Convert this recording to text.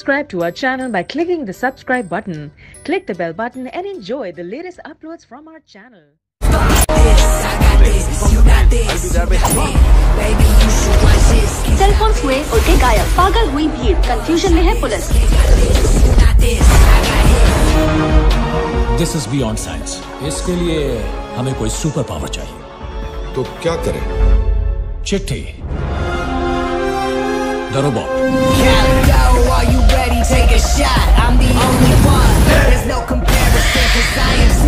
Subscribe to our channel by clicking the subscribe button. Click the bell button and enjoy the latest uploads from our channel. Cell phone हुए उनके गायब, पागल हुई भीड़, confusion में है police. This is beyond science. इसके लिए हमें कोई सुपर पावर चाहिए। तो क्या करें? Chitti, the robot. Are you ready? Take a shot. I'm the only one. There's no comparison 'cause I am.